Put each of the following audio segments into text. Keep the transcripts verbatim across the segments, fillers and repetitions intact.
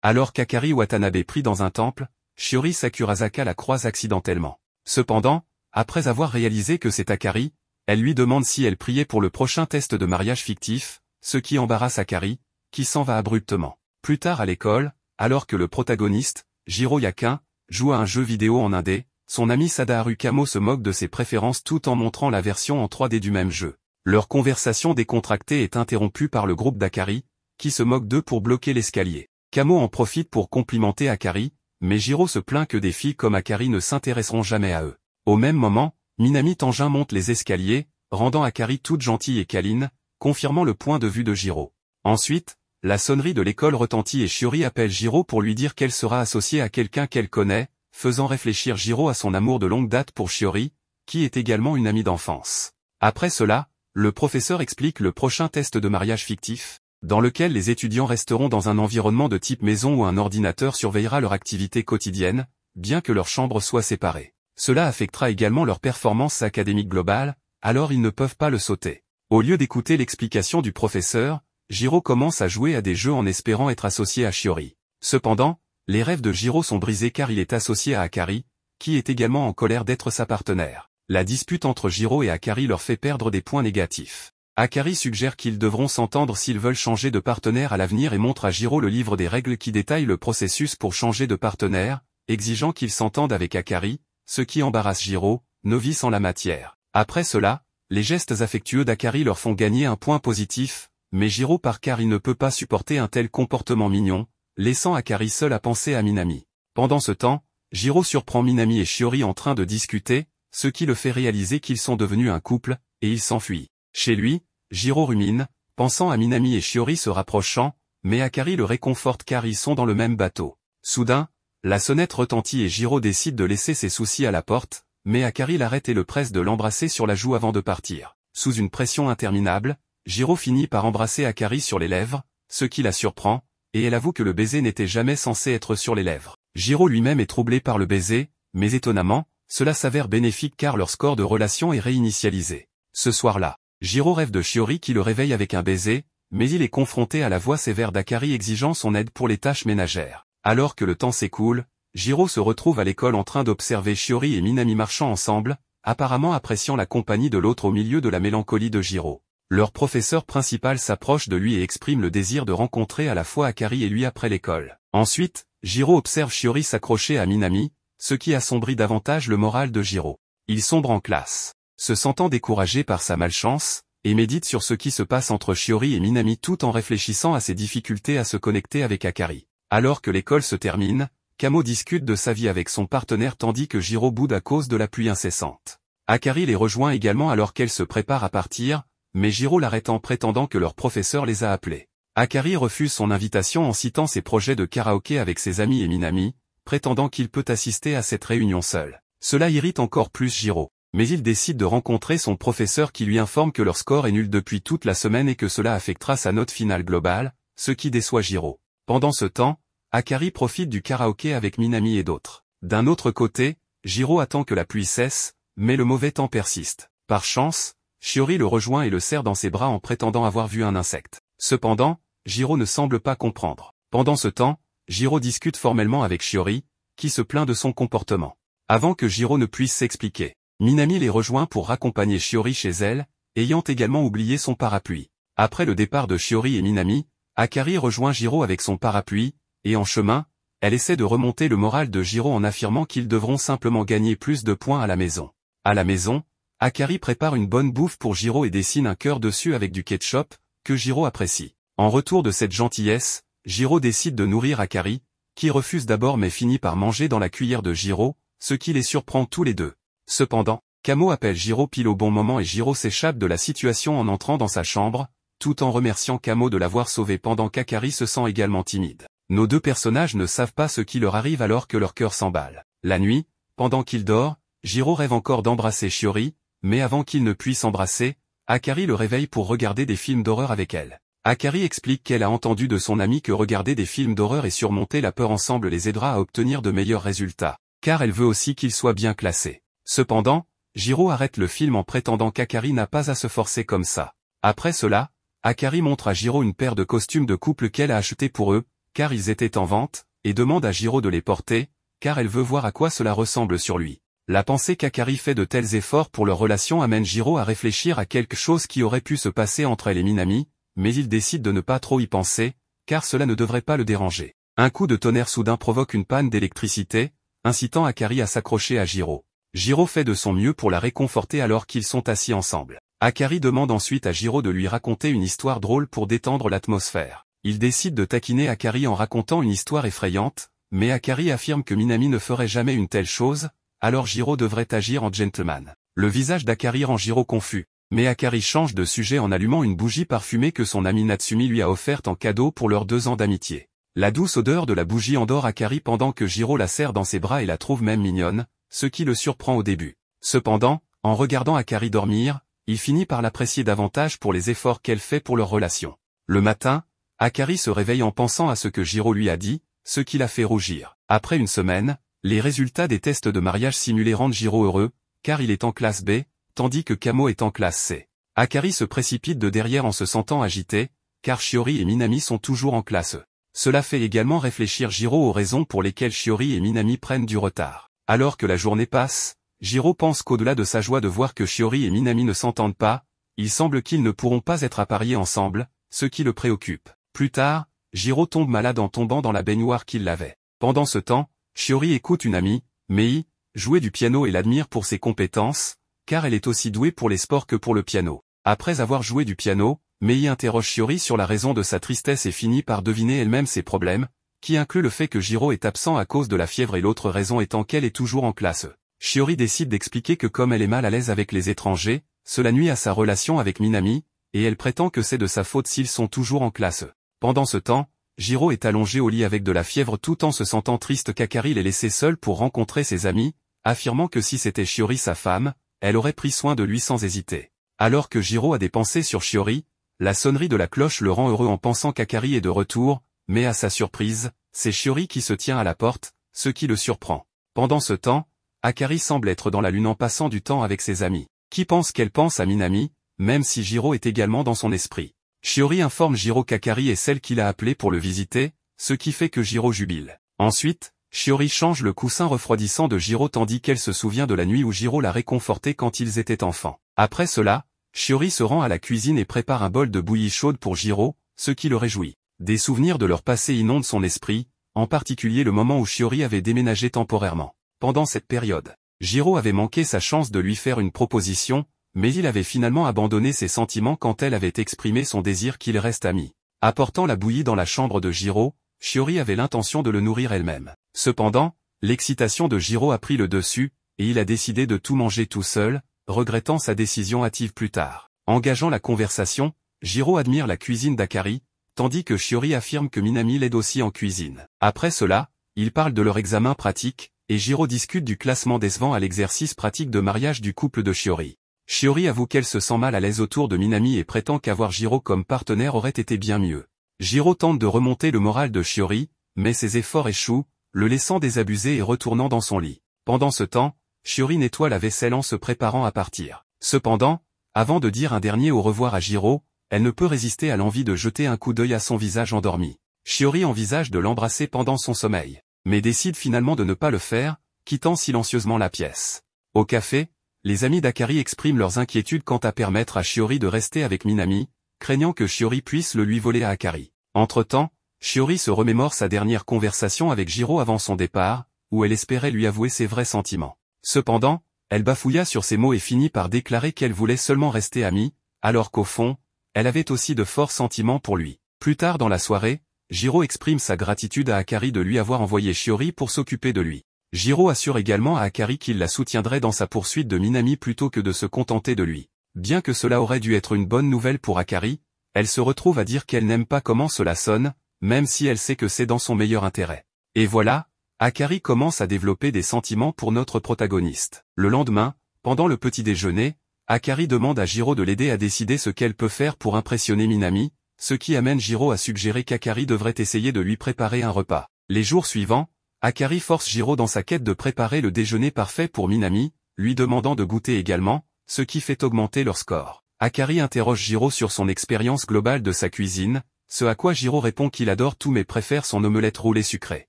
Alors qu'Akari Watanabe prie dans un temple, Shiori Sakurazaka la croise accidentellement. Cependant, après avoir réalisé que c'est Akari, elle lui demande si elle priait pour le prochain test de mariage fictif, ce qui embarrasse Akari, qui s'en va abruptement. Plus tard à l'école, alors que le protagoniste, Jiro Yakuin, joue à un jeu vidéo en indé, son ami Sadaharu Kamo se moque de ses préférences tout en montrant la version en trois D du même jeu. Leur conversation décontractée est interrompue par le groupe d'Akari, qui se moque d'eux pour bloquer l'escalier. Kamo en profite pour complimenter Akari, mais Jiro se plaint que des filles comme Akari ne s'intéresseront jamais à eux. Au même moment, Minami Tenjin monte les escaliers, rendant Akari toute gentille et câline, confirmant le point de vue de Jiro. Ensuite, la sonnerie de l'école retentit et Shiori appelle Jiro pour lui dire qu'elle sera associée à quelqu'un qu'elle connaît, faisant réfléchir Jiro à son amour de longue date pour Shiori, qui est également une amie d'enfance. Après cela, le professeur explique le prochain test de mariage fictif, dans lequel les étudiants resteront dans un environnement de type maison où un ordinateur surveillera leur activité quotidienne, bien que leurs chambres soient séparées. Cela affectera également leur performance académique globale, alors ils ne peuvent pas le sauter. Au lieu d'écouter l'explication du professeur, Jiro commence à jouer à des jeux en espérant être associé à Shiori. Cependant, les rêves de Jiro sont brisés car il est associé à Akari, qui est également en colère d'être sa partenaire. La dispute entre Jiro et Akari leur fait perdre des points négatifs. Akari suggère qu'ils devront s'entendre s'ils veulent changer de partenaire à l'avenir et montre à Jiro le livre des règles qui détaille le processus pour changer de partenaire, exigeant qu'ils s'entendent avec Akari, ce qui embarrasse Jiro, novice en la matière. Après cela, les gestes affectueux d'Akari leur font gagner un point positif, mais Jiro part car il ne peut pas supporter un tel comportement mignon, laissant Akari seul à penser à Minami. Pendant ce temps, Jiro surprend Minami et Shiori en train de discuter, ce qui le fait réaliser qu'ils sont devenus un couple, et il s'enfuit. Chez lui, Jiro rumine, pensant à Minami et Shiori se rapprochant, mais Akari le réconforte car ils sont dans le même bateau. Soudain, la sonnette retentit et Jiro décide de laisser ses soucis à la porte, mais Akari l'arrête et le presse de l'embrasser sur la joue avant de partir. Sous une pression interminable, Jiro finit par embrasser Akari sur les lèvres, ce qui la surprend, et elle avoue que le baiser n'était jamais censé être sur les lèvres. Jiro lui-même est troublé par le baiser, mais étonnamment, cela s'avère bénéfique car leur score de relation est réinitialisé. Ce soir-là, Jiro rêve de Shiori qui le réveille avec un baiser, mais il est confronté à la voix sévère d'Akari exigeant son aide pour les tâches ménagères. Alors que le temps s'écoule, Jiro se retrouve à l'école en train d'observer Shiori et Minami marchant ensemble, apparemment appréciant la compagnie de l'autre au milieu de la mélancolie de Jiro. Leur professeur principal s'approche de lui et exprime le désir de rencontrer à la fois Akari et lui après l'école. Ensuite, Jiro observe Shiori s'accrocher à Minami, ce qui assombrit davantage le moral de Jiro. Il sombre en classe, se sentant découragé par sa malchance, et médite sur ce qui se passe entre Shiori et Minami tout en réfléchissant à ses difficultés à se connecter avec Akari. Alors que l'école se termine, Kamo discute de sa vie avec son partenaire tandis que Jiro boude à cause de la pluie incessante. Akari les rejoint également alors qu'elle se prépare à partir, mais Jiro l'arrête en prétendant que leur professeur les a appelés. Akari refuse son invitation en citant ses projets de karaoké avec ses amis et Minami, prétendant qu'il peut assister à cette réunion seul. Cela irrite encore plus Jiro, mais il décide de rencontrer son professeur qui lui informe que leur score est nul depuis toute la semaine et que cela affectera sa note finale globale, ce qui déçoit Jiro. Pendant ce temps, Akari profite du karaoké avec Minami et d'autres. D'un autre côté, Jiro attend que la pluie cesse, mais le mauvais temps persiste. Par chance, Shiori le rejoint et le serre dans ses bras en prétendant avoir vu un insecte. Cependant, Jiro ne semble pas comprendre. Pendant ce temps, Jiro discute formellement avec Shiori, qui se plaint de son comportement. Avant que Jiro ne puisse s'expliquer, Minami les rejoint pour accompagner Shiori chez elle, ayant également oublié son parapluie. Après le départ de Shiori et Minami, Akari rejoint Jiro avec son parapluie, et en chemin, elle essaie de remonter le moral de Jiro en affirmant qu'ils devront simplement gagner plus de points à la maison. À la maison, Akari prépare une bonne bouffe pour Jiro et dessine un cœur dessus avec du ketchup, que Jiro apprécie. En retour de cette gentillesse, Jiro décide de nourrir Akari, qui refuse d'abord mais finit par manger dans la cuillère de Jiro, ce qui les surprend tous les deux. Cependant, Kamo appelle Jiro pile au bon moment et Jiro s'échappe de la situation en entrant dans sa chambre, tout en remerciant Kamo de l'avoir sauvé pendant qu'Akari se sent également timide. Nos deux personnages ne savent pas ce qui leur arrive alors que leur cœur s'emballe. La nuit, pendant qu'il dort, Jiro rêve encore d'embrasser Shiori, mais avant qu'il ne puisse embrasser, Akari le réveille pour regarder des films d'horreur avec elle. Akari explique qu'elle a entendu de son ami que regarder des films d'horreur et surmonter la peur ensemble les aidera à obtenir de meilleurs résultats, car elle veut aussi qu'ils soient bien classés. Cependant, Jiro arrête le film en prétendant qu'Akari n'a pas à se forcer comme ça. Après cela, Akari montre à Jiro une paire de costumes de couple qu'elle a acheté pour eux, car ils étaient en vente, et demande à Jiro de les porter, car elle veut voir à quoi cela ressemble sur lui. La pensée qu'Akari fait de tels efforts pour leur relation amène Jiro à réfléchir à quelque chose qui aurait pu se passer entre elle et Minami, mais il décide de ne pas trop y penser, car cela ne devrait pas le déranger. Un coup de tonnerre soudain provoque une panne d'électricité, incitant Akari à s'accrocher à Jiro. Jiro fait de son mieux pour la réconforter alors qu'ils sont assis ensemble. Akari demande ensuite à Jiro de lui raconter une histoire drôle pour détendre l'atmosphère. Il décide de taquiner Akari en racontant une histoire effrayante, mais Akari affirme que Minami ne ferait jamais une telle chose, alors Jiro devrait agir en gentleman. Le visage d'Akari rend Jiro confus. Mais Akari change de sujet en allumant une bougie parfumée que son ami Natsumi lui a offerte en cadeau pour leurs deux ans d'amitié. La douce odeur de la bougie endort Akari pendant que Jiro la serre dans ses bras et la trouve même mignonne, ce qui le surprend au début. Cependant, en regardant Akari dormir, il finit par l'apprécier davantage pour les efforts qu'elle fait pour leur relation. Le matin, Akari se réveille en pensant à ce que Jiro lui a dit, ce qui la fait rougir. Après une semaine, les résultats des tests de mariage simulés rendent Jiro heureux, car il est en classe B, tandis que Kamo est en classe C. Akari se précipite de derrière en se sentant agité, car Shiori et Minami sont toujours en classe E. Cela fait également réfléchir Jiro aux raisons pour lesquelles Shiori et Minami prennent du retard. Alors que la journée passe, Jiro pense qu'au-delà de sa joie de voir que Shiori et Minami ne s'entendent pas, il semble qu'ils ne pourront pas être appariés ensemble, ce qui le préoccupe. Plus tard, Jiro tombe malade en tombant dans la baignoire qu'il lavait. Pendant ce temps, Shiori écoute une amie, Mei, jouer du piano et l'admire pour ses compétences, car elle est aussi douée pour les sports que pour le piano. Après avoir joué du piano, Mei interroge Shiori sur la raison de sa tristesse et finit par deviner elle-même ses problèmes, qui inclut le fait que Jiro est absent à cause de la fièvre et l'autre raison étant qu'elle est toujours en classe E. Shiori décide d'expliquer que comme elle est mal à l'aise avec les étrangers, cela nuit à sa relation avec Minami, et elle prétend que c'est de sa faute s'ils sont toujours en classe E. Pendant ce temps, Jiro est allongé au lit avec de la fièvre tout en se sentant triste qu'Akari l'ait laissé seul pour rencontrer ses amis, affirmant que si c'était Shiori sa femme, elle aurait pris soin de lui sans hésiter. Alors que Jiro a des pensées sur Shiori, la sonnerie de la cloche le rend heureux en pensant qu'Akari est de retour, mais à sa surprise, c'est Shiori qui se tient à la porte, ce qui le surprend. Pendant ce temps, Akari semble être dans la lune en passant du temps avec ses amis. Qui pense qu'elle pense à Minami, même si Jiro est également dans son esprit. Shiori informe Jiro qu'Akari est celle qu'il a appelée pour le visiter, ce qui fait que Jiro jubile. Ensuite, Shiori change le coussin refroidissant de Jiro tandis qu'elle se souvient de la nuit où Jiro l'a réconforté quand ils étaient enfants. Après cela, Shiori se rend à la cuisine et prépare un bol de bouillie chaude pour Jiro, ce qui le réjouit. Des souvenirs de leur passé inondent son esprit, en particulier le moment où Shiori avait déménagé temporairement. Pendant cette période, Jiro avait manqué sa chance de lui faire une proposition, mais il avait finalement abandonné ses sentiments quand elle avait exprimé son désir qu'il reste ami. Apportant la bouillie dans la chambre de Jiro, Shiori avait l'intention de le nourrir elle-même. Cependant, l'excitation de Jiro a pris le dessus, et il a décidé de tout manger tout seul, regrettant sa décision hâtive plus tard. Engageant la conversation, Jiro admire la cuisine d'Akari, tandis que Shiori affirme que Minami l'aide aussi en cuisine. Après cela, ils parlent de leur examen pratique, et Jiro discute du classement décevant à l'exercice pratique de mariage du couple de Shiori. Shiori avoue qu'elle se sent mal à l'aise autour de Minami et prétend qu'avoir Jiro comme partenaire aurait été bien mieux. Jiro tente de remonter le moral de Shiori, mais ses efforts échouent, le laissant désabusé et retournant dans son lit. Pendant ce temps, Shiori nettoie la vaisselle en se préparant à partir. Cependant, avant de dire un dernier au revoir à Jiro, elle ne peut résister à l'envie de jeter un coup d'œil à son visage endormi. Shiori envisage de l'embrasser pendant son sommeil, mais décide finalement de ne pas le faire, quittant silencieusement la pièce. Au café, les amis d'Akari expriment leurs inquiétudes quant à permettre à Shiori de rester avec Minami, craignant que Shiori puisse le lui voler à Akari. Entre-temps, Shiori se remémore sa dernière conversation avec Jiro avant son départ, où elle espérait lui avouer ses vrais sentiments. Cependant, elle bafouilla sur ses mots et finit par déclarer qu'elle voulait seulement rester amie, alors qu'au fond, elle avait aussi de forts sentiments pour lui. Plus tard dans la soirée, Jiro exprime sa gratitude à Akari de lui avoir envoyé Shiori pour s'occuper de lui. Jiro assure également à Akari qu'il la soutiendrait dans sa poursuite de Minami plutôt que de se contenter de lui. Bien que cela aurait dû être une bonne nouvelle pour Akari, elle se retrouve à dire qu'elle n'aime pas comment cela sonne, même si elle sait que c'est dans son meilleur intérêt. Et voilà, Akari commence à développer des sentiments pour notre protagoniste. Le lendemain, pendant le petit déjeuner, Akari demande à Jiro de l'aider à décider ce qu'elle peut faire pour impressionner Minami, ce qui amène Jiro à suggérer qu'Akari devrait essayer de lui préparer un repas. Les jours suivants, Akari force Jiro dans sa quête de préparer le déjeuner parfait pour Minami, lui demandant de goûter également, ce qui fait augmenter leur score. Akari interroge Jiro sur son expérience globale de sa cuisine, Ce à quoi Jiro répond qu'il adore tout mais préfère son omelette roulée sucrée.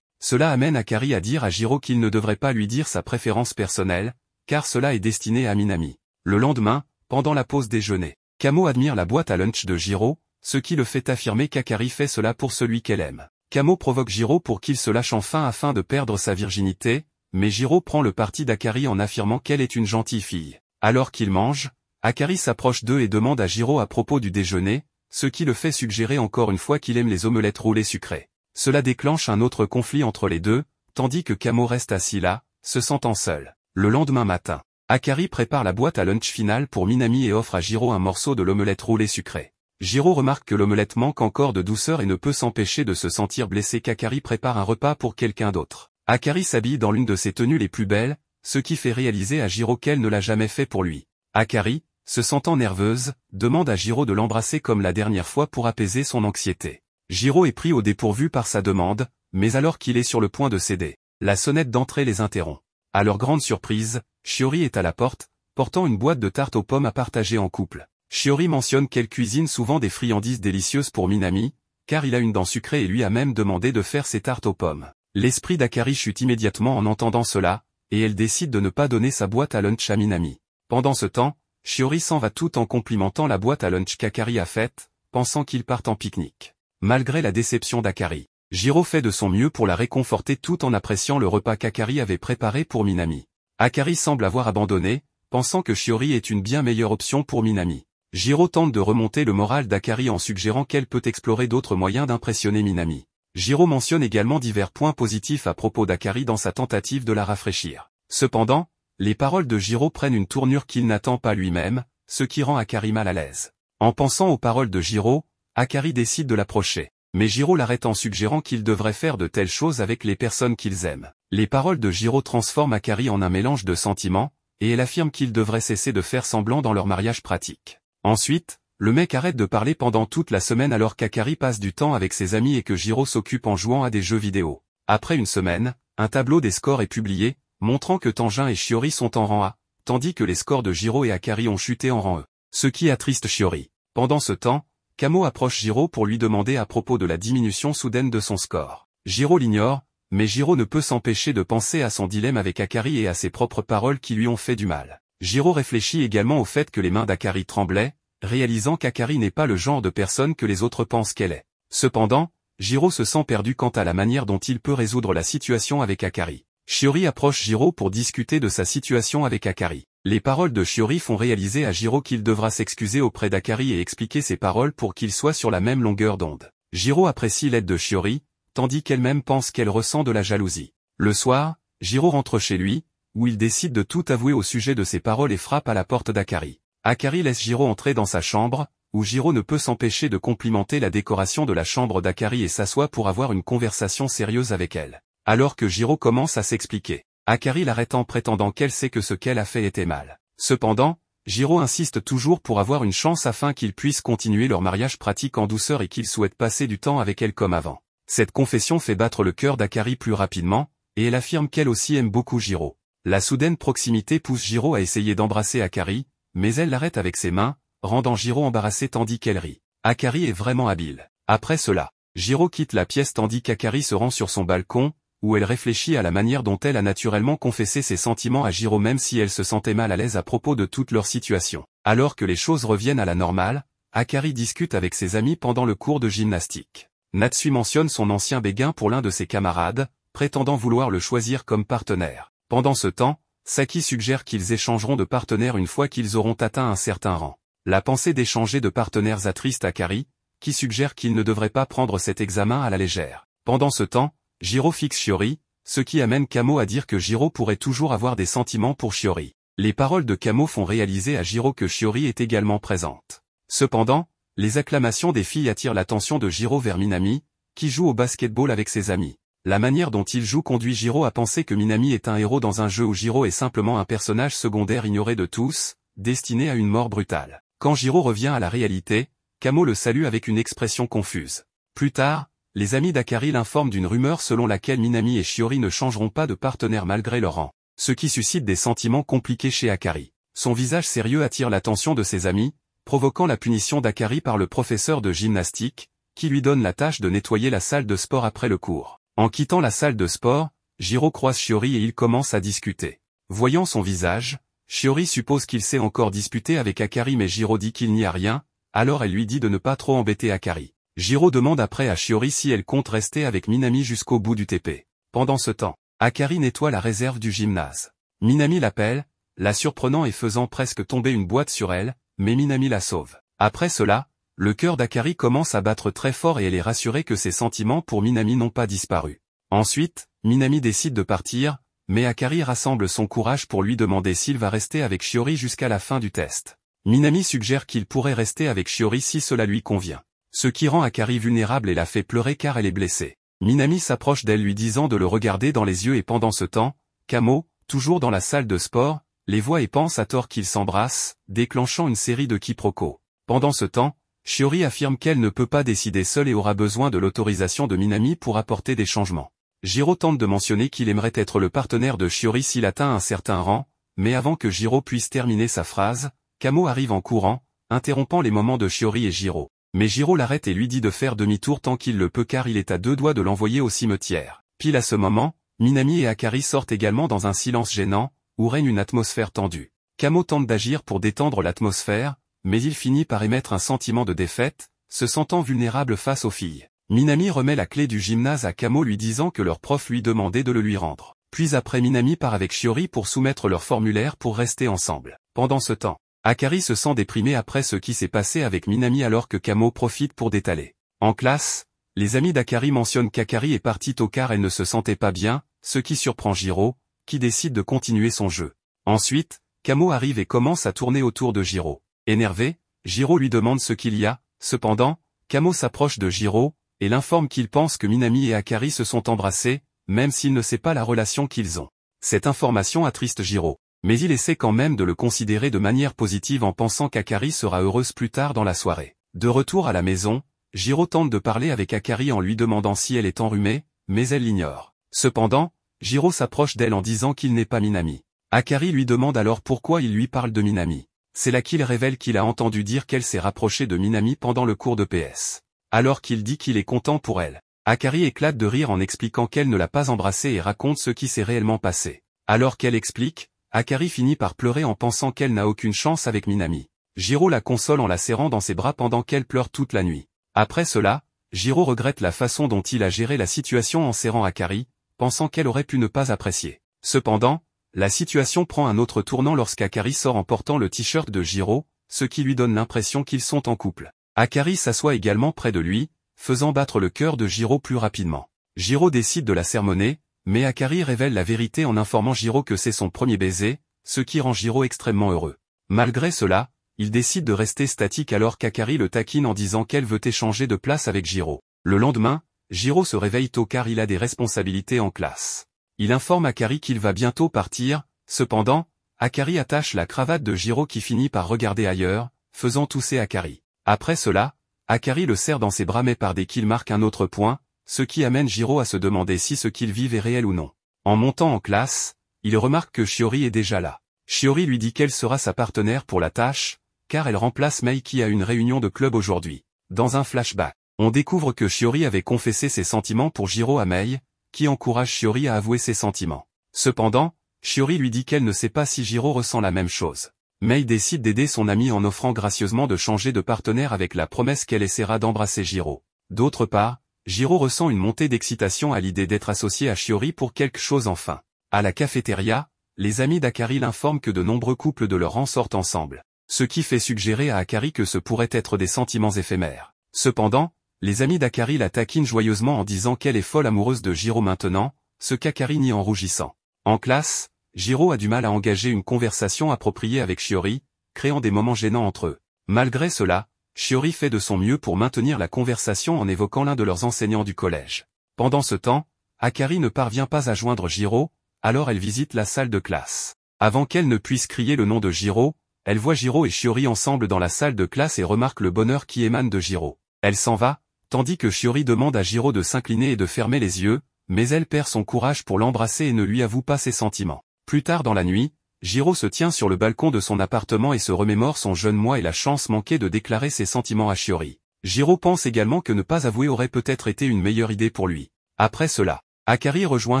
Cela amène Akari à dire à Jiro qu'il ne devrait pas lui dire sa préférence personnelle, car cela est destiné à Minami. Le lendemain, pendant la pause déjeuner, Kamo admire la boîte à lunch de Jiro, ce qui le fait affirmer qu'Akari fait cela pour celui qu'elle aime. Kamo provoque Jiro pour qu'il se lâche enfin afin de perdre sa virginité, mais Jiro prend le parti d'Akari en affirmant qu'elle est une gentille fille. Alors qu'ils mangent, Akari s'approche d'eux et demande à Jiro à propos du déjeuner, ce qui le fait suggérer encore une fois qu'il aime les omelettes roulées sucrées. Cela déclenche un autre conflit entre les deux, tandis que Kamo reste assis là, se sentant seul. Le lendemain matin, Akari prépare la boîte à lunch finale pour Minami et offre à Jiro un morceau de l'omelette roulée sucrée. Jiro remarque que l'omelette manque encore de douceur et ne peut s'empêcher de se sentir blessé qu'Akari prépare un repas pour quelqu'un d'autre. Akari s'habille dans l'une de ses tenues les plus belles, ce qui fait réaliser à Jiro qu'elle ne l'a jamais fait pour lui. Akari, se sentant nerveuse, demande à Jiro de l'embrasser comme la dernière fois pour apaiser son anxiété. Jiro est pris au dépourvu par sa demande, mais alors qu'il est sur le point de céder, la sonnette d'entrée les interrompt. À leur grande surprise, Shiori est à la porte, portant une boîte de tarte aux pommes à partager en couple. Shiori mentionne qu'elle cuisine souvent des friandises délicieuses pour Minami, car il a une dent sucrée et lui a même demandé de faire ses tartes aux pommes. L'esprit d'Akari chute immédiatement en entendant cela, et elle décide de ne pas donner sa boîte à lunch à Minami. Pendant ce temps, Shiori s'en va tout en complimentant la boîte à lunch qu'Akari a faite, pensant qu'ils partent en pique-nique. Malgré la déception d'Akari, Jiro fait de son mieux pour la réconforter tout en appréciant le repas qu'Akari avait préparé pour Minami. Akari semble avoir abandonné, pensant que Shiori est une bien meilleure option pour Minami. Jiro tente de remonter le moral d'Akari en suggérant qu'elle peut explorer d'autres moyens d'impressionner Minami. Jiro mentionne également divers points positifs à propos d'Akari dans sa tentative de la rafraîchir. Cependant, les paroles de Jiro prennent une tournure qu'il n'attend pas lui-même, ce qui rend Akari mal à l'aise. En pensant aux paroles de Jiro, Akari décide de l'approcher. Mais Jiro l'arrête en suggérant qu'il devrait faire de telles choses avec les personnes qu'ils aiment. Les paroles de Jiro transforment Akari en un mélange de sentiments, et elle affirme qu'ils devraient cesser de faire semblant dans leur mariage pratique. Ensuite, le mec arrête de parler pendant toute la semaine alors qu'Akari passe du temps avec ses amis et que Jiro s'occupe en jouant à des jeux vidéo. Après une semaine, un tableau des scores est publié, montrant que Tenjin et Shiori sont en rang A, tandis que les scores de Jiro et Akari ont chuté en rang E. Ce qui attriste Shiori. Pendant ce temps, Kamo approche Jiro pour lui demander à propos de la diminution soudaine de son score. Jiro l'ignore, mais Jiro ne peut s'empêcher de penser à son dilemme avec Akari et à ses propres paroles qui lui ont fait du mal. Jiro réfléchit également au fait que les mains d'Akari tremblaient, réalisant qu'Akari n'est pas le genre de personne que les autres pensent qu'elle est. Cependant, Jiro se sent perdu quant à la manière dont il peut résoudre la situation avec Akari. Shiori approche Jiro pour discuter de sa situation avec Akari. Les paroles de Shiori font réaliser à Jiro qu'il devra s'excuser auprès d'Akari et expliquer ses paroles pour qu'ils soient sur la même longueur d'onde. Jiro apprécie l'aide de Shiori, tandis qu'elle-même pense qu'elle ressent de la jalousie. Le soir, Jiro rentre chez lui, où il décide de tout avouer au sujet de ses paroles et frappe à la porte d'Akari. Akari laisse Jiro entrer dans sa chambre, où Jiro ne peut s'empêcher de complimenter la décoration de la chambre d'Akari et s'assoit pour avoir une conversation sérieuse avec elle. Alors que Jiro commence à s'expliquer, Akari l'arrête en prétendant qu'elle sait que ce qu'elle a fait était mal. Cependant, Jiro insiste toujours pour avoir une chance afin qu'ils puissent continuer leur mariage pratique en douceur et qu'il souhaite passer du temps avec elle comme avant. Cette confession fait battre le cœur d'Akari plus rapidement, et elle affirme qu'elle aussi aime beaucoup Jiro. La soudaine proximité pousse Jiro à essayer d'embrasser Akari, mais elle l'arrête avec ses mains, rendant Jiro embarrassé tandis qu'elle rit. Akari est vraiment habile. Après cela, Jiro quitte la pièce tandis qu'Akari se rend sur son balcon, où elle réfléchit à la manière dont elle a naturellement confessé ses sentiments à Jiro même si elle se sentait mal à l'aise à propos de toute leur situation. Alors que les choses reviennent à la normale, Akari discute avec ses amis pendant le cours de gymnastique. Natsumi mentionne son ancien béguin pour l'un de ses camarades, prétendant vouloir le choisir comme partenaire. Pendant ce temps, Saki suggère qu'ils échangeront de partenaires une fois qu'ils auront atteint un certain rang. La pensée d'échanger de partenaires attriste Akari, qui suggère qu'il ne devrait pas prendre cet examen à la légère. Pendant ce temps, Jiro fixe Shiori, ce qui amène Kamo à dire que Jiro pourrait toujours avoir des sentiments pour Shiori. Les paroles de Kamo font réaliser à Jiro que Shiori est également présente. Cependant, les acclamations des filles attirent l'attention de Jiro vers Minami, qui joue au basketball avec ses amis. La manière dont il joue conduit Jiro à penser que Minami est un héros dans un jeu où Jiro est simplement un personnage secondaire ignoré de tous, destiné à une mort brutale. Quand Jiro revient à la réalité, Kamo le salue avec une expression confuse. Plus tard, les amis d'Akari l'informent d'une rumeur selon laquelle Minami et Shiori ne changeront pas de partenaire malgré leur rang, ce qui suscite des sentiments compliqués chez Akari. Son visage sérieux attire l'attention de ses amis, provoquant la punition d'Akari par le professeur de gymnastique, qui lui donne la tâche de nettoyer la salle de sport après le cours. En quittant la salle de sport, Jiro croise Shiori et ils commencent à discuter. Voyant son visage, Shiori suppose qu'il s'est encore disputé avec Akari mais Jiro dit qu'il n'y a rien, alors elle lui dit de ne pas trop embêter Akari. Jiro demande après à Shiori si elle compte rester avec Minami jusqu'au bout du T P. Pendant ce temps, Akari nettoie la réserve du gymnase. Minami l'appelle, la surprenant et faisant presque tomber une boîte sur elle, mais Minami la sauve. Après cela, le cœur d'Akari commence à battre très fort et elle est rassurée que ses sentiments pour Minami n'ont pas disparu. Ensuite, Minami décide de partir, mais Akari rassemble son courage pour lui demander s'il va rester avec Shiori jusqu'à la fin du test. Minami suggère qu'il pourrait rester avec Shiori si cela lui convient. Ce qui rend Akari vulnérable et la fait pleurer car elle est blessée. Minami s'approche d'elle lui disant de le regarder dans les yeux et pendant ce temps, Kamo, toujours dans la salle de sport, les voit et pense à tort qu'ils s'embrassent, déclenchant une série de quiproquos. Pendant ce temps, Shiori affirme qu'elle ne peut pas décider seule et aura besoin de l'autorisation de Minami pour apporter des changements. Jiro tente de mentionner qu'il aimerait être le partenaire de Shiori s'il atteint un certain rang, mais avant que Jiro puisse terminer sa phrase, Kamo arrive en courant, interrompant les moments de Shiori et Jiro. Mais Jiro l'arrête et lui dit de faire demi-tour tant qu'il le peut car il est à deux doigts de l'envoyer au cimetière. Pile à ce moment, Minami et Akari sortent également dans un silence gênant, où règne une atmosphère tendue. Kamo tente d'agir pour détendre l'atmosphère, mais il finit par émettre un sentiment de défaite, se sentant vulnérable face aux filles. Minami remet la clé du gymnase à Kamo lui disant que leur prof lui demandait de le lui rendre. Puis après Minami part avec Shiori pour soumettre leur formulaire pour rester ensemble. Pendant ce temps, Akari se sent déprimé après ce qui s'est passé avec Minami alors que Kamo profite pour détaler. En classe, les amis d'Akari mentionnent qu'Akari est partie tôt car elle ne se sentait pas bien, ce qui surprend Jiro, qui décide de continuer son jeu. Ensuite, Kamo arrive et commence à tourner autour de Jiro. Énervé, Jiro lui demande ce qu'il y a, cependant, Kamo s'approche de Jiro, et l'informe qu'il pense que Minami et Akari se sont embrassés, même s'il ne sait pas la relation qu'ils ont. Cette information attriste Jiro, mais il essaie quand même de le considérer de manière positive en pensant qu'Akari sera heureuse plus tard dans la soirée. De retour à la maison, Jiro tente de parler avec Akari en lui demandant si elle est enrhumée, mais elle l'ignore. Cependant, Jiro s'approche d'elle en disant qu'il n'est pas Minami. Akari lui demande alors pourquoi il lui parle de Minami. C'est là qu'il révèle qu'il a entendu dire qu'elle s'est rapprochée de Minami pendant le cours de P S. Alors qu'il dit qu'il est content pour elle. Akari éclate de rire en expliquant qu'elle ne l'a pas embrassée et raconte ce qui s'est réellement passé. Alors qu'elle explique, Akari finit par pleurer en pensant qu'elle n'a aucune chance avec Minami. Jiro la console en la serrant dans ses bras pendant qu'elle pleure toute la nuit. Après cela, Jiro regrette la façon dont il a géré la situation en serrant Akari, pensant qu'elle aurait pu ne pas apprécier. Cependant, la situation prend un autre tournant lorsqu'Akari sort en portant le t-shirt de Jiro, ce qui lui donne l'impression qu'ils sont en couple. Akari s'assoit également près de lui, faisant battre le cœur de Jiro plus rapidement. Jiro décide de la sermonner, mais Akari révèle la vérité en informant Jiro que c'est son premier baiser, ce qui rend Jiro extrêmement heureux. Malgré cela, il décide de rester statique alors qu'Akari le taquine en disant qu'elle veut échanger de place avec Jiro. Le lendemain, Jiro se réveille tôt car il a des responsabilités en classe. Il informe Akari qu'il va bientôt partir, cependant, Akari attache la cravate de Jiro qui finit par regarder ailleurs, faisant tousser Akari. Après cela, Akari le serre dans ses bras mais par dès qu'il marque un autre point, ce qui amène Jiro à se demander si ce qu'il vit est réel ou non. En montant en classe, il remarque que Shiori est déjà là. Shiori lui dit qu'elle sera sa partenaire pour la tâche, car elle remplace Mei qui a une réunion de club aujourd'hui. Dans un flashback, on découvre que Shiori avait confessé ses sentiments pour Jiro à Mei, qui encourage Shiori à avouer ses sentiments. Cependant, Shiori lui dit qu'elle ne sait pas si Jiro ressent la même chose. Mei décide d'aider son ami en offrant gracieusement de changer de partenaire avec la promesse qu'elle essaiera d'embrasser Jiro. D'autre part, Jiro ressent une montée d'excitation à l'idée d'être associé à Shiori pour quelque chose enfin. À la cafétéria, les amis d'Akari l'informent que de nombreux couples de leur rang sortent ensemble, ce qui fait suggérer à Akari que ce pourrait être des sentiments éphémères. Cependant, les amis d'Akari la taquinent joyeusement en disant qu'elle est folle amoureuse de Jiro maintenant, ce qu'Akari nie en rougissant. En classe, Jiro a du mal à engager une conversation appropriée avec Shiori, créant des moments gênants entre eux. Malgré cela, Shiori fait de son mieux pour maintenir la conversation en évoquant l'un de leurs enseignants du collège. Pendant ce temps, Akari ne parvient pas à joindre Jiro, alors elle visite la salle de classe. Avant qu'elle ne puisse crier le nom de Jiro, elle voit Jiro et Shiori ensemble dans la salle de classe et remarque le bonheur qui émane de Jiro. Elle s'en va, tandis que Shiori demande à Jiro de s'incliner et de fermer les yeux, mais elle perd son courage pour l'embrasser et ne lui avoue pas ses sentiments. Plus tard dans la nuit, Jiro se tient sur le balcon de son appartement et se remémore son jeune moi et la chance manquée de déclarer ses sentiments à Shiori. Jiro pense également que ne pas avouer aurait peut-être été une meilleure idée pour lui. Après cela, Akari rejoint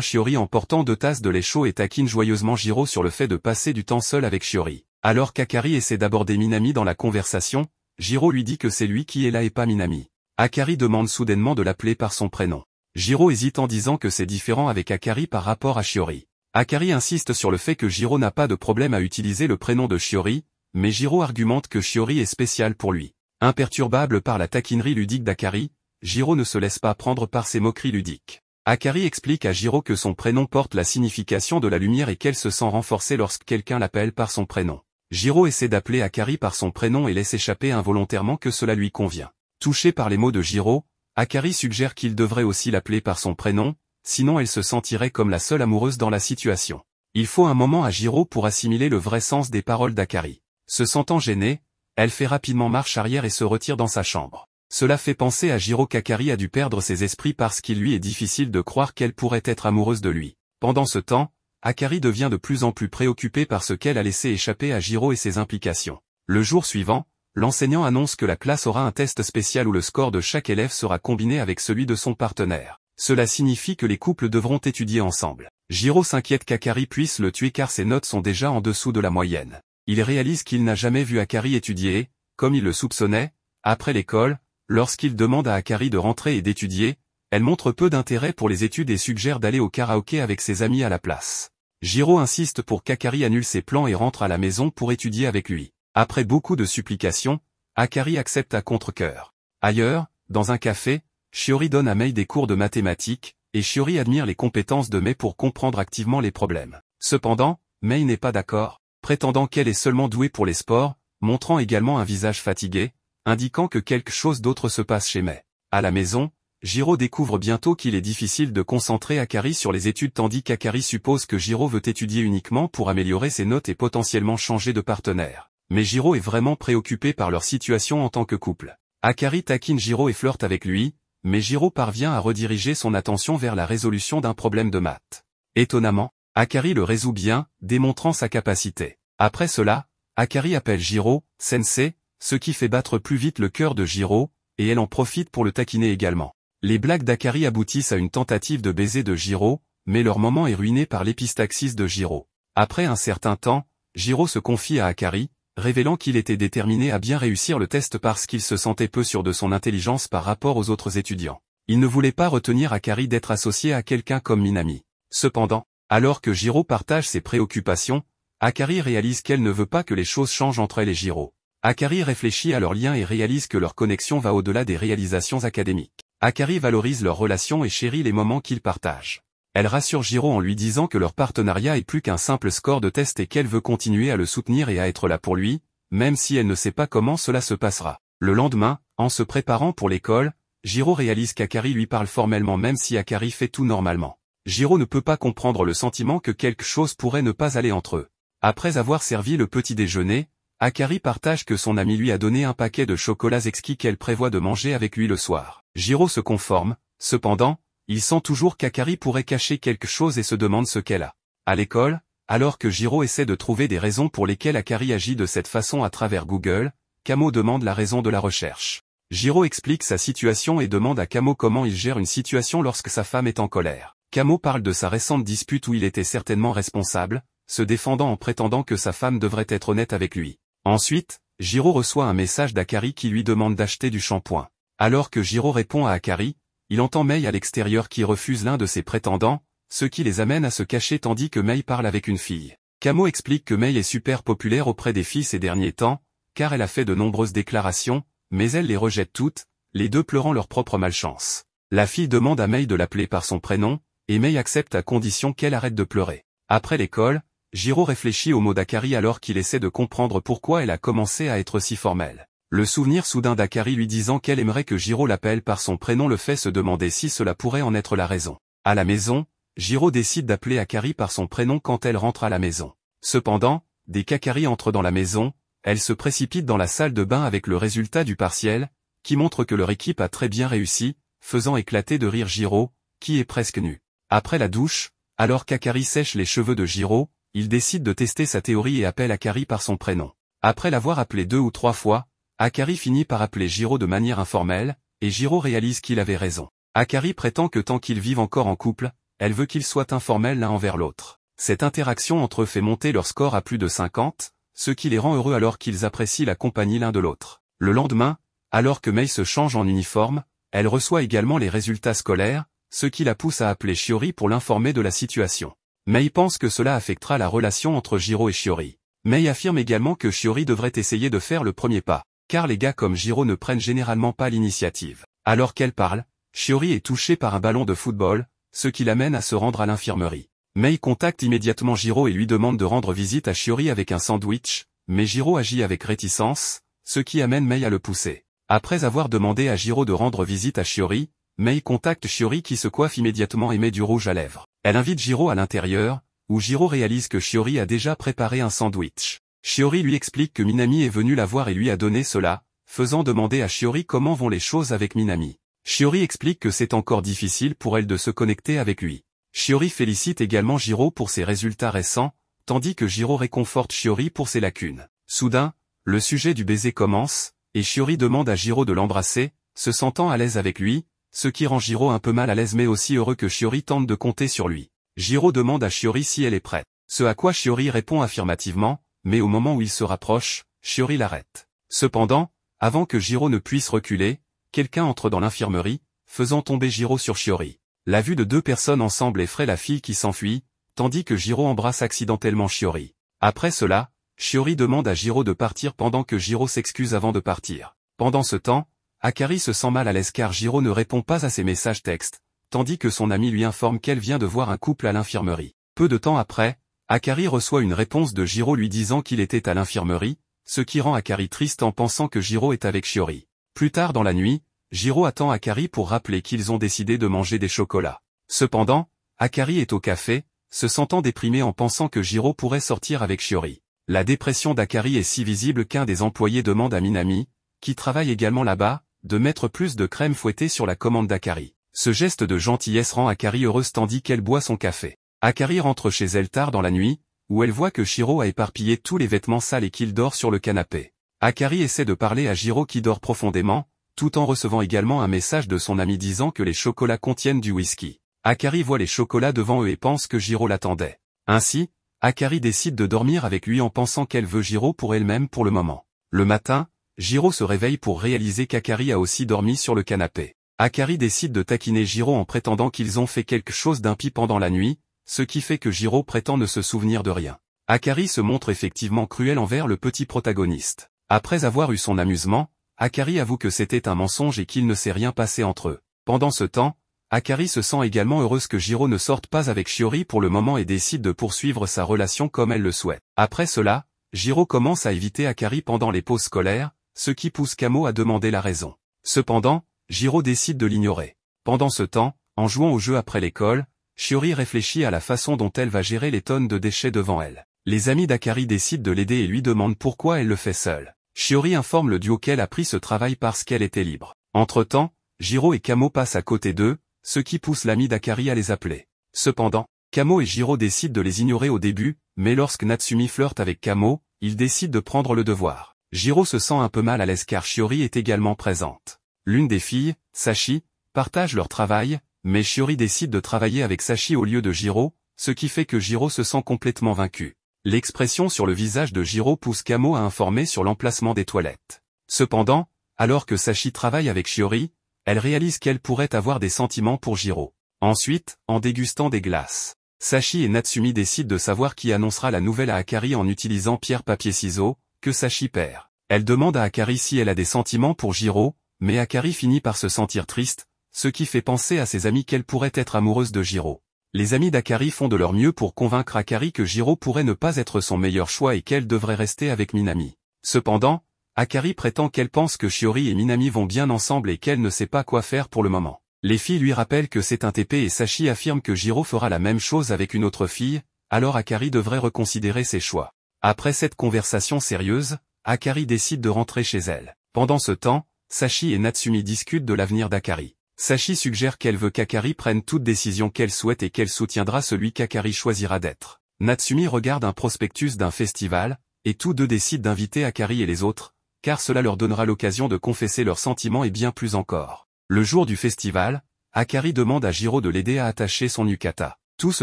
Shiori en portant deux tasses de lait chaud et taquine joyeusement Jiro sur le fait de passer du temps seul avec Shiori. Alors qu'Akari essaie d'aborder Minami dans la conversation, Jiro lui dit que c'est lui qui est là et pas Minami. Akari demande soudainement de l'appeler par son prénom. Jiro hésite en disant que c'est différent avec Akari par rapport à Shiori. Akari insiste sur le fait que Jiro n'a pas de problème à utiliser le prénom de Shiori, mais Jiro argumente que Shiori est spéciale pour lui. Imperturbable par la taquinerie ludique d'Akari, Jiro ne se laisse pas prendre par ses moqueries ludiques. Akari explique à Jiro que son prénom porte la signification de la lumière et qu'elle se sent renforcée lorsque quelqu'un l'appelle par son prénom. Jiro essaie d'appeler Akari par son prénom et laisse échapper involontairement que cela lui convient. Touché par les mots de Jiro, Akari suggère qu'il devrait aussi l'appeler par son prénom, sinon elle se sentirait comme la seule amoureuse dans la situation. Il faut un moment à Jiro pour assimiler le vrai sens des paroles d'Akari. Se sentant gênée, elle fait rapidement marche arrière et se retire dans sa chambre. Cela fait penser à Jiro qu'Akari a dû perdre ses esprits parce qu'il lui est difficile de croire qu'elle pourrait être amoureuse de lui. Pendant ce temps, Akari devient de plus en plus préoccupée par ce qu'elle a laissé échapper à Jiro et ses implications. Le jour suivant, l'enseignant annonce que la classe aura un test spécial où le score de chaque élève sera combiné avec celui de son partenaire. Cela signifie que les couples devront étudier ensemble. Jiro s'inquiète qu'Akari puisse le tuer car ses notes sont déjà en dessous de la moyenne. Il réalise qu'il n'a jamais vu Akari étudier, comme il le soupçonnait. Après l'école, lorsqu'il demande à Akari de rentrer et d'étudier, elle montre peu d'intérêt pour les études et suggère d'aller au karaoké avec ses amis à la place. Jiro insiste pour qu'Akari annule ses plans et rentre à la maison pour étudier avec lui. Après beaucoup de supplications, Akari accepte à contre-cœur. Ailleurs, dans un café, Shiori donne à Mei des cours de mathématiques, et Shiori admire les compétences de Mei pour comprendre activement les problèmes. Cependant, Mei n'est pas d'accord, prétendant qu'elle est seulement douée pour les sports, montrant également un visage fatigué, indiquant que quelque chose d'autre se passe chez Mei. À la maison, Jiro découvre bientôt qu'il est difficile de concentrer Akari sur les études tandis qu'Akari suppose que Jiro veut étudier uniquement pour améliorer ses notes et potentiellement changer de partenaire. Mais Jiro est vraiment préoccupé par leur situation en tant que couple. Akari taquine Jiro et flirte avec lui, mais Jiro parvient à rediriger son attention vers la résolution d'un problème de maths. Étonnamment, Akari le résout bien, démontrant sa capacité. Après cela, Akari appelle Jiro « Sensei », ce qui fait battre plus vite le cœur de Jiro, et elle en profite pour le taquiner également. Les blagues d'Akari aboutissent à une tentative de baiser de Jiro, mais leur moment est ruiné par l'épistaxis de Jiro. Après un certain temps, Jiro se confie à Akari, révélant qu'il était déterminé à bien réussir le test parce qu'il se sentait peu sûr de son intelligence par rapport aux autres étudiants. Il ne voulait pas retenir Akari d'être associé à quelqu'un comme Minami. Cependant, alors que Jiro partage ses préoccupations, Akari réalise qu'elle ne veut pas que les choses changent entre elle et Jiro. Akari réfléchit à leur lien et réalise que leur connexion va au-delà des réalisations académiques. Akari valorise leur relation et chérit les moments qu'ils partagent. Elle rassure Jiro en lui disant que leur partenariat est plus qu'un simple score de test et qu'elle veut continuer à le soutenir et à être là pour lui, même si elle ne sait pas comment cela se passera. Le lendemain, en se préparant pour l'école, Jiro réalise qu'Akari lui parle formellement même si Akari fait tout normalement. Jiro ne peut pas comprendre le sentiment que quelque chose pourrait ne pas aller entre eux. Après avoir servi le petit déjeuner, Akari partage que son ami lui a donné un paquet de chocolats exquis qu'elle prévoit de manger avec lui le soir. Jiro se conforme, cependant, il sent toujours qu'Akari pourrait cacher quelque chose et se demande ce qu'elle a. À l'école, alors que Jiro essaie de trouver des raisons pour lesquelles Akari agit de cette façon à travers Google, Kamo demande la raison de la recherche. Jiro explique sa situation et demande à Kamo comment il gère une situation lorsque sa femme est en colère. Kamo parle de sa récente dispute où il était certainement responsable, se défendant en prétendant que sa femme devrait être honnête avec lui. Ensuite, Jiro reçoit un message d'Akari qui lui demande d'acheter du shampoing. Alors que Jiro répond à Akari, il entend Mei à l'extérieur qui refuse l'un de ses prétendants, ce qui les amène à se cacher tandis que Mei parle avec une fille. Kamo explique que Mei est super populaire auprès des filles ces derniers temps, car elle a fait de nombreuses déclarations, mais elle les rejette toutes, les deux pleurant leur propre malchance. La fille demande à Mei de l'appeler par son prénom, et Mei accepte à condition qu'elle arrête de pleurer. Après l'école, Jiro réfléchit aux mots d'Akari alors qu'il essaie de comprendre pourquoi elle a commencé à être si formelle. Le souvenir soudain d'Akari lui disant qu'elle aimerait que Jiro l'appelle par son prénom le fait se demander si cela pourrait en être la raison. À la maison, Jiro décide d'appeler Akari par son prénom quand elle rentre à la maison. Cependant, dès qu'Akari entre dans la maison, elle se précipite dans la salle de bain avec le résultat du partiel, qui montre que leur équipe a très bien réussi, faisant éclater de rire Jiro, qui est presque nu. Après la douche, alors qu'Akari sèche les cheveux de Jiro, il décide de tester sa théorie et appelle Akari par son prénom. Après l'avoir appelé deux ou trois fois, Akari finit par appeler Jiro de manière informelle, et Jiro réalise qu'il avait raison. Akari prétend que tant qu'ils vivent encore en couple, elle veut qu'ils soient informels l'un envers l'autre. Cette interaction entre eux fait monter leur score à plus de cinquante, ce qui les rend heureux alors qu'ils apprécient la compagnie l'un de l'autre. Le lendemain, alors que Mei se change en uniforme, elle reçoit également les résultats scolaires, ce qui la pousse à appeler Shiori pour l'informer de la situation. Mei pense que cela affectera la relation entre Jiro et Shiori. Mei affirme également que Shiori devrait essayer de faire le premier pas, car les gars comme Jiro ne prennent généralement pas l'initiative. Alors qu'elle parle, Shiori est touchée par un ballon de football, ce qui l'amène à se rendre à l'infirmerie. Mei contacte immédiatement Jiro et lui demande de rendre visite à Shiori avec un sandwich, mais Jiro agit avec réticence, ce qui amène Mei à le pousser. Après avoir demandé à Jiro de rendre visite à Shiori, Mei contacte Shiori qui se coiffe immédiatement et met du rouge à lèvres. Elle invite Jiro à l'intérieur, où Jiro réalise que Shiori a déjà préparé un sandwich. Shiori lui explique que Minami est venue la voir et lui a donné cela, faisant demander à Shiori comment vont les choses avec Minami. Shiori explique que c'est encore difficile pour elle de se connecter avec lui. Shiori félicite également Jiro pour ses résultats récents, tandis que Jiro réconforte Shiori pour ses lacunes. Soudain, le sujet du baiser commence, et Shiori demande à Jiro de l'embrasser, se sentant à l'aise avec lui, ce qui rend Jiro un peu mal à l'aise mais aussi heureux que Shiori tente de compter sur lui. Jiro demande à Shiori si elle est prête, ce à quoi Shiori répond affirmativement, mais au moment où il se rapproche, Shiori l'arrête. Cependant, avant que Jiro ne puisse reculer, quelqu'un entre dans l'infirmerie, faisant tomber Jiro sur Shiori. La vue de deux personnes ensemble effraie la fille qui s'enfuit, tandis que Jiro embrasse accidentellement Shiori. Après cela, Shiori demande à Jiro de partir pendant que Jiro s'excuse avant de partir. Pendant ce temps, Akari se sent mal à l'aise car Jiro ne répond pas à ses messages textes, tandis que son ami lui informe qu'elle vient de voir un couple à l'infirmerie. Peu de temps après, Akari reçoit une réponse de Jiro lui disant qu'il était à l'infirmerie, ce qui rend Akari triste en pensant que Jiro est avec Shiori. Plus tard dans la nuit, Jiro attend Akari pour rappeler qu'ils ont décidé de manger des chocolats. Cependant, Akari est au café, se sentant déprimé en pensant que Jiro pourrait sortir avec Shiori. La dépression d'Akari est si visible qu'un des employés demande à Minami, qui travaille également là-bas, de mettre plus de crème fouettée sur la commande d'Akari. Ce geste de gentillesse rend Akari heureuse tandis qu'elle boit son café. Akari rentre chez elle tard dans la nuit, où elle voit que Jiro a éparpillé tous les vêtements sales et qu'il dort sur le canapé. Akari essaie de parler à Jiro qui dort profondément, tout en recevant également un message de son ami disant que les chocolats contiennent du whisky. Akari voit les chocolats devant eux et pense que Jiro l'attendait. Ainsi, Akari décide de dormir avec lui en pensant qu'elle veut Jiro pour elle-même pour le moment. Le matin, Jiro se réveille pour réaliser qu'Akari a aussi dormi sur le canapé. Akari décide de taquiner Jiro en prétendant qu'ils ont fait quelque chose d'impie pendant la nuit, ce qui fait que Jiro prétend ne se souvenir de rien. Akari se montre effectivement cruel envers le petit protagoniste. Après avoir eu son amusement, Akari avoue que c'était un mensonge et qu'il ne s'est rien passé entre eux. Pendant ce temps, Akari se sent également heureuse que Jiro ne sorte pas avec Shiori pour le moment et décide de poursuivre sa relation comme elle le souhaite. Après cela, Jiro commence à éviter Akari pendant les pauses scolaires, ce qui pousse Kamo à demander la raison. Cependant, Jiro décide de l'ignorer. Pendant ce temps, en jouant au jeu après l'école, Shiori réfléchit à la façon dont elle va gérer les tonnes de déchets devant elle. Les amis d'Akari décident de l'aider et lui demandent pourquoi elle le fait seule. Shiori informe le duo qu'elle a pris ce travail parce qu'elle était libre. Entre-temps, Jiro et Kamo passent à côté d'eux, ce qui pousse l'ami d'Akari à les appeler. Cependant, Kamo et Jiro décident de les ignorer au début, mais lorsque Natsumi flirte avec Kamo, ils décident de prendre le devoir. Jiro se sent un peu mal à l'aise car Shiori est également présente. L'une des filles, Sachi, partage leur travail, mais Shiori décide de travailler avec Sachi au lieu de Jiro, ce qui fait que Jiro se sent complètement vaincu. L'expression sur le visage de Jiro pousse Kamo à informer sur l'emplacement des toilettes. Cependant, alors que Sachi travaille avec Shiori, elle réalise qu'elle pourrait avoir des sentiments pour Jiro. Ensuite, en dégustant des glaces, Sachi et Natsumi décident de savoir qui annoncera la nouvelle à Akari en utilisant pierre-papier-ciseaux, que Sachi perd. Elle demande à Akari si elle a des sentiments pour Jiro, mais Akari finit par se sentir triste, ce qui fait penser à ses amis qu'elle pourrait être amoureuse de Jiro. Les amis d'Akari font de leur mieux pour convaincre Akari que Jiro pourrait ne pas être son meilleur choix et qu'elle devrait rester avec Minami. Cependant, Akari prétend qu'elle pense que Shiori et Minami vont bien ensemble et qu'elle ne sait pas quoi faire pour le moment. Les filles lui rappellent que c'est un T P et Sachi affirme que Jiro fera la même chose avec une autre fille, alors Akari devrait reconsidérer ses choix. Après cette conversation sérieuse, Akari décide de rentrer chez elle. Pendant ce temps, Sachi et Natsumi discutent de l'avenir d'Akari. Sachi suggère qu'elle veut qu'Akari prenne toute décision qu'elle souhaite et qu'elle soutiendra celui qu'Akari choisira d'être. Natsumi regarde un prospectus d'un festival, et tous deux décident d'inviter Akari et les autres, car cela leur donnera l'occasion de confesser leurs sentiments et bien plus encore. Le jour du festival, Akari demande à Jiro de l'aider à attacher son yukata. Tout ce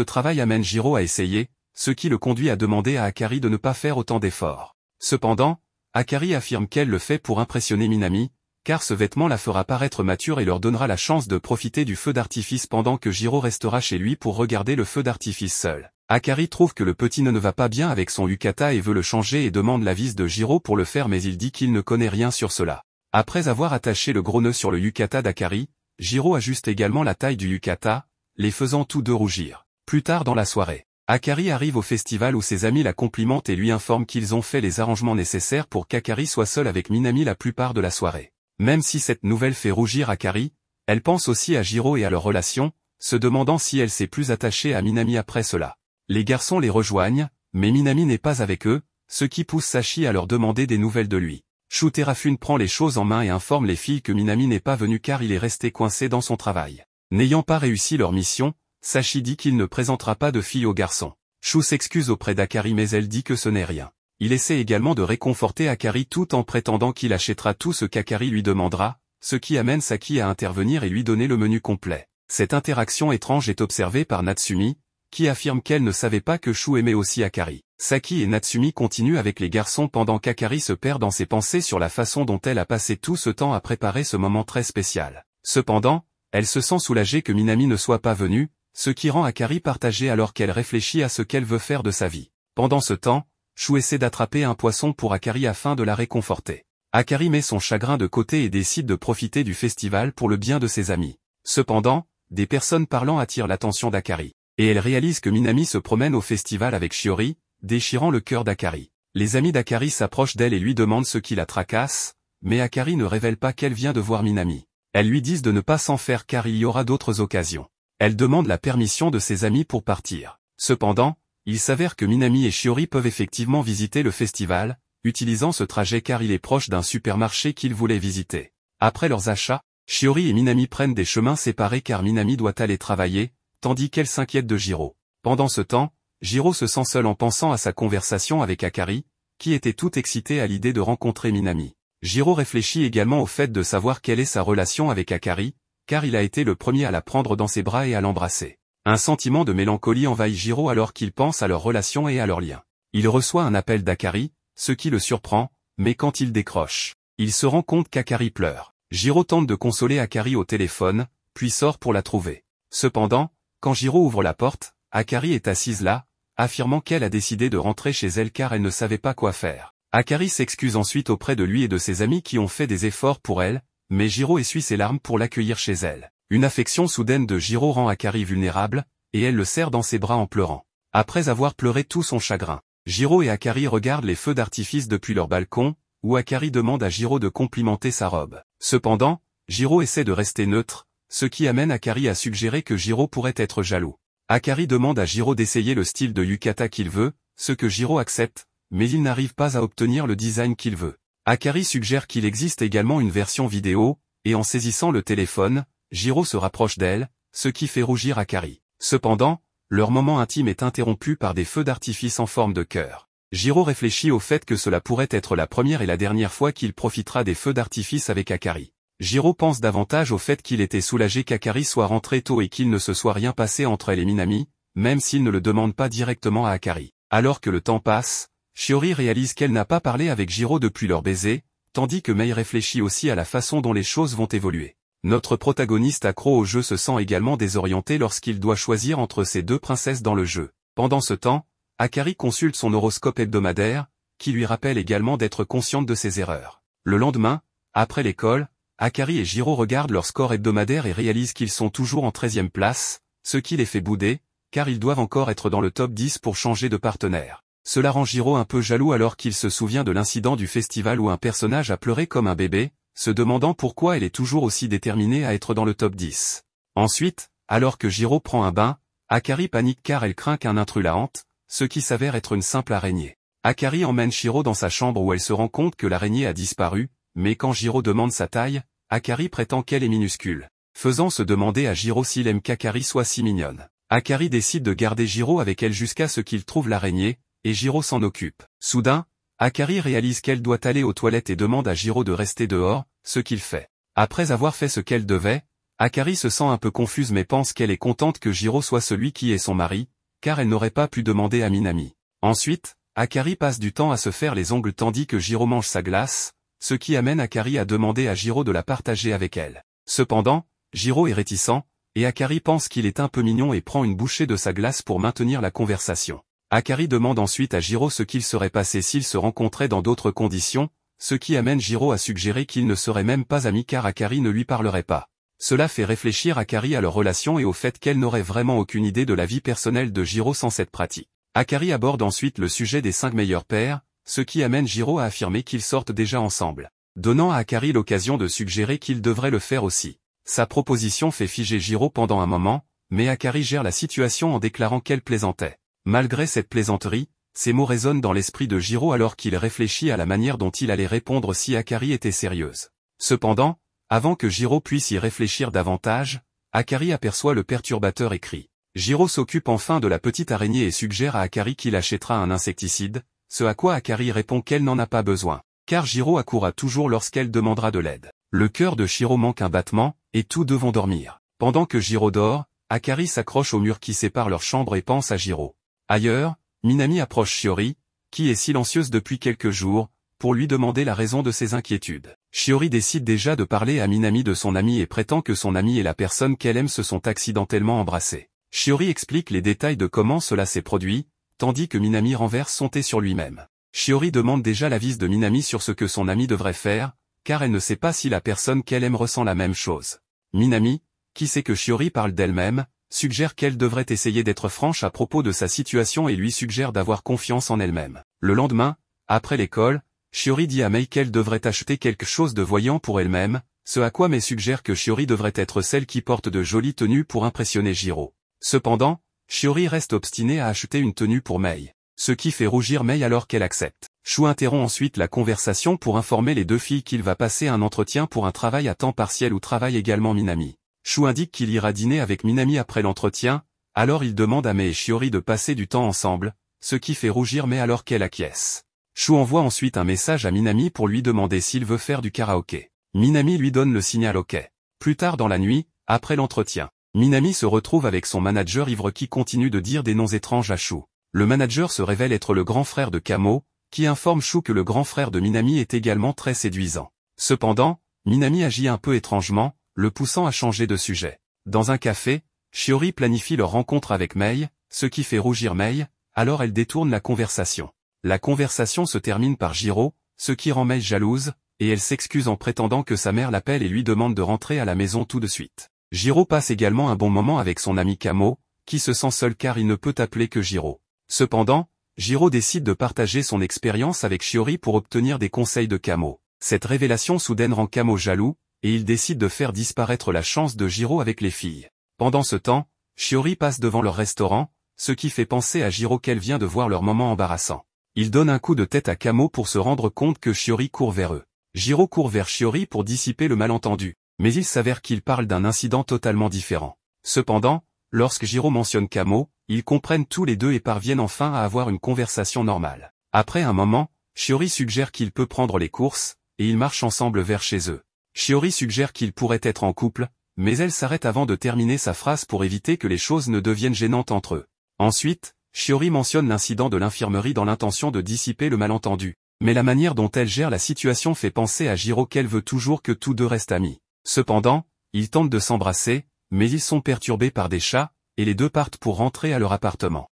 travail amène Jiro à essayer, ce qui le conduit à demander à Akari de ne pas faire autant d'efforts. Cependant, Akari affirme qu'elle le fait pour impressionner Minami, car ce vêtement la fera paraître mature et leur donnera la chance de profiter du feu d'artifice pendant que Jiro restera chez lui pour regarder le feu d'artifice seul. Akari trouve que le petit ne ne va pas bien avec son yukata et veut le changer et demande l'avis de Jiro pour le faire mais il dit qu'il ne connaît rien sur cela. Après avoir attaché le gros nœud sur le yukata d'Akari, Jiro ajuste également la taille du yukata, les faisant tous deux rougir. Plus tard dans la soirée, Akari arrive au festival où ses amis la complimentent et lui informent qu'ils ont fait les arrangements nécessaires pour qu'Akari soit seule avec Minami la plupart de la soirée. Même si cette nouvelle fait rougir Akari, elle pense aussi à Jiro et à leur relation, se demandant si elle s'est plus attachée à Minami après cela. Les garçons les rejoignent, mais Minami n'est pas avec eux, ce qui pousse Sachi à leur demander des nouvelles de lui. Shu Terafune prend les choses en main et informe les filles que Minami n'est pas venu car il est resté coincé dans son travail. N'ayant pas réussi leur mission, Sachi dit qu'il ne présentera pas de filles aux garçons. Shu s'excuse auprès d'Akari mais elle dit que ce n'est rien. Il essaie également de réconforter Akari tout en prétendant qu'il achètera tout ce qu'Akari lui demandera, ce qui amène Saki à intervenir et lui donner le menu complet. Cette interaction étrange est observée par Natsumi, qui affirme qu'elle ne savait pas que Shu aimait aussi Akari. Saki et Natsumi continuent avec les garçons pendant qu'Akari se perd dans ses pensées sur la façon dont elle a passé tout ce temps à préparer ce moment très spécial. Cependant, elle se sent soulagée que Minami ne soit pas venue, ce qui rend Akari partagée alors qu'elle réfléchit à ce qu'elle veut faire de sa vie. Pendant ce temps, Shu essaie d'attraper un poisson pour Akari afin de la réconforter. Akari met son chagrin de côté et décide de profiter du festival pour le bien de ses amis. Cependant, des personnes parlant attirent l'attention d'Akari. Et elle réalise que Minami se promène au festival avec Shiori, déchirant le cœur d'Akari. Les amis d'Akari s'approchent d'elle et lui demandent ce qui la tracasse, mais Akari ne révèle pas qu'elle vient de voir Minami. Elles lui disent de ne pas s'en faire car il y aura d'autres occasions. Elle demande la permission de ses amis pour partir. Cependant, il s'avère que Minami et Shiori peuvent effectivement visiter le festival, utilisant ce trajet car il est proche d'un supermarché qu'ils voulaient visiter. Après leurs achats, Shiori et Minami prennent des chemins séparés car Minami doit aller travailler, tandis qu'elle s'inquiète de Jiro. Pendant ce temps, Jiro se sent seul en pensant à sa conversation avec Akari, qui était tout excité à l'idée de rencontrer Minami. Jiro réfléchit également au fait de savoir quelle est sa relation avec Akari, car il a été le premier à la prendre dans ses bras et à l'embrasser. Un sentiment de mélancolie envahit Jiro alors qu'il pense à leur relation et à leur lien. Il reçoit un appel d'Akari, ce qui le surprend, mais quand il décroche, il se rend compte qu'Akari pleure. Jiro tente de consoler Akari au téléphone, puis sort pour la trouver. Cependant, quand Jiro ouvre la porte, Akari est assise là, affirmant qu'elle a décidé de rentrer chez elle car elle ne savait pas quoi faire. Akari s'excuse ensuite auprès de lui et de ses amis qui ont fait des efforts pour elle, mais Jiro essuie ses larmes pour l'accueillir chez elle. Une affection soudaine de Jiro rend Akari vulnérable, et elle le serre dans ses bras en pleurant. Après avoir pleuré tout son chagrin, Jiro et Akari regardent les feux d'artifice depuis leur balcon, où Akari demande à Jiro de complimenter sa robe. Cependant, Jiro essaie de rester neutre, ce qui amène Akari à suggérer que Jiro pourrait être jaloux. Akari demande à Jiro d'essayer le style de yukata qu'il veut, ce que Jiro accepte, mais il n'arrive pas à obtenir le design qu'il veut. Akari suggère qu'il existe également une version vidéo, et en saisissant le téléphone, Jiro se rapproche d'elle, ce qui fait rougir Akari. Cependant, leur moment intime est interrompu par des feux d'artifice en forme de cœur. Jiro réfléchit au fait que cela pourrait être la première et la dernière fois qu'il profitera des feux d'artifice avec Akari. Jiro pense davantage au fait qu'il était soulagé qu'Akari soit rentré tôt et qu'il ne se soit rien passé entre elle et Minami, même s'il ne le demande pas directement à Akari. Alors que le temps passe, Shiori réalise qu'elle n'a pas parlé avec Jiro depuis leur baiser, tandis que Mei réfléchit aussi à la façon dont les choses vont évoluer. Notre protagoniste accro au jeu se sent également désorienté lorsqu'il doit choisir entre ces deux princesses dans le jeu. Pendant ce temps, Akari consulte son horoscope hebdomadaire, qui lui rappelle également d'être consciente de ses erreurs. Le lendemain, après l'école, Akari et Jiro regardent leur score hebdomadaire et réalisent qu'ils sont toujours en treizième place, ce qui les fait bouder, car ils doivent encore être dans le top dix pour changer de partenaire. Cela rend Jiro un peu jaloux alors qu'il se souvient de l'incident du festival où un personnage a pleuré comme un bébé, se demandant pourquoi elle est toujours aussi déterminée à être dans le top dix. Ensuite, alors que Jiro prend un bain, Akari panique car elle craint qu'un intrus la hante, ce qui s'avère être une simple araignée. Akari emmène Jiro dans sa chambre où elle se rend compte que l'araignée a disparu, mais quand Jiro demande sa taille, Akari prétend qu'elle est minuscule, faisant se demander à Jiro s'il aime qu'Akari soit si mignonne. Akari décide de garder Jiro avec elle jusqu'à ce qu'il trouve l'araignée, et Jiro s'en occupe. Soudain, Akari réalise qu'elle doit aller aux toilettes et demande à Jiro de rester dehors, ce qu'il fait. Après avoir fait ce qu'elle devait, Akari se sent un peu confuse mais pense qu'elle est contente que Jiro soit celui qui est son mari, car elle n'aurait pas pu demander à Minami. Ensuite, Akari passe du temps à se faire les ongles tandis que Jiro mange sa glace, ce qui amène Akari à demander à Jiro de la partager avec elle. Cependant, Jiro est réticent, et Akari pense qu'il est un peu mignon et prend une bouchée de sa glace pour maintenir la conversation. Akari demande ensuite à Jiro ce qu'il serait passé s'ils se rencontraient dans d'autres conditions, ce qui amène Jiro à suggérer qu'ils ne seraient même pas amis car Akari ne lui parlerait pas. Cela fait réfléchir Akari à leur relation et au fait qu'elle n'aurait vraiment aucune idée de la vie personnelle de Jiro sans cette pratique. Akari aborde ensuite le sujet des cinq meilleurs pairs, ce qui amène Jiro à affirmer qu'ils sortent déjà ensemble, donnant à Akari l'occasion de suggérer qu'il devrait le faire aussi. Sa proposition fait figer Jiro pendant un moment, mais Akari gère la situation en déclarant qu'elle plaisantait. Malgré cette plaisanterie, ces mots résonnent dans l'esprit de Jiro alors qu'il réfléchit à la manière dont il allait répondre si Akari était sérieuse. Cependant, avant que Jiro puisse y réfléchir davantage, Akari aperçoit le perturbateur et crie. Jiro s'occupe enfin de la petite araignée et suggère à Akari qu'il achètera un insecticide, ce à quoi Akari répond qu'elle n'en a pas besoin, car Jiro accourra toujours lorsqu'elle demandera de l'aide. Le cœur de Jiro manque un battement, et tous deux vont dormir. Pendant que Jiro dort, Akari s'accroche au mur qui sépare leur chambre et pense à Jiro. Ailleurs, Minami approche Shiori, qui est silencieuse depuis quelques jours, pour lui demander la raison de ses inquiétudes. Shiori décide déjà de parler à Minami de son ami et prétend que son ami et la personne qu'elle aime se sont accidentellement embrassés. Shiori explique les détails de comment cela s'est produit, tandis que Minami renverse son thé sur lui-même. Shiori demande déjà l'avis de Minami sur ce que son ami devrait faire, car elle ne sait pas si la personne qu'elle aime ressent la même chose. Minami, qui sait que Shiori parle d'elle-même, suggère qu'elle devrait essayer d'être franche à propos de sa situation et lui suggère d'avoir confiance en elle-même. Le lendemain, après l'école, Shiori dit à Mei qu'elle devrait acheter quelque chose de voyant pour elle-même, ce à quoi Mei suggère que Shiori devrait être celle qui porte de jolies tenues pour impressionner Jiro. Cependant, Shiori reste obstinée à acheter une tenue pour Mei, ce qui fait rougir Mei alors qu'elle accepte. Shu interrompt ensuite la conversation pour informer les deux filles qu'il va passer un entretien pour un travail à temps partiel où travaille également Minami. Shu indique qu'il ira dîner avec Minami après l'entretien, alors il demande à Mei et Shiori de passer du temps ensemble, ce qui fait rougir Mei alors qu'elle acquiesce. Shu envoie ensuite un message à Minami pour lui demander s'il veut faire du karaoké. Minami lui donne le signal OK. Plus tard dans la nuit, après l'entretien, Minami se retrouve avec son manager ivre qui continue de dire des noms étranges à Shu. Le manager se révèle être le grand frère de Kamo, qui informe Shu que le grand frère de Minami est également très séduisant. Cependant, Minami agit un peu étrangement, le poussant à changer de sujet. Dans un café, Shiori planifie leur rencontre avec Mei, ce qui fait rougir Mei, alors elle détourne la conversation. La conversation se termine par Jiro, ce qui rend Mei jalouse, et elle s'excuse en prétendant que sa mère l'appelle et lui demande de rentrer à la maison tout de suite. Jiro passe également un bon moment avec son ami Kamo, qui se sent seul car il ne peut appeler que Jiro. Cependant, Jiro décide de partager son expérience avec Shiori pour obtenir des conseils de Kamo. Cette révélation soudaine rend Kamo jaloux, et il décide de faire disparaître la chance de Jiro avec les filles. Pendant ce temps, Shiori passe devant leur restaurant, ce qui fait penser à Jiro qu'elle vient de voir leur moment embarrassant. Il donne un coup de tête à Kamo pour se rendre compte que Shiori court vers eux. Jiro court vers Shiori pour dissiper le malentendu, mais il s'avère qu'il parle d'un incident totalement différent. Cependant, lorsque Jiro mentionne Kamo, ils comprennent tous les deux et parviennent enfin à avoir une conversation normale. Après un moment, Shiori suggère qu'il peut prendre les courses, et ils marchent ensemble vers chez eux. Shiori suggère qu'ils pourraient être en couple, mais elle s'arrête avant de terminer sa phrase pour éviter que les choses ne deviennent gênantes entre eux. Ensuite, Shiori mentionne l'incident de l'infirmerie dans l'intention de dissiper le malentendu. Mais la manière dont elle gère la situation fait penser à Jiro qu'elle veut toujours que tous deux restent amis. Cependant, ils tentent de s'embrasser, mais ils sont perturbés par des chats, et les deux partent pour rentrer à leur appartement.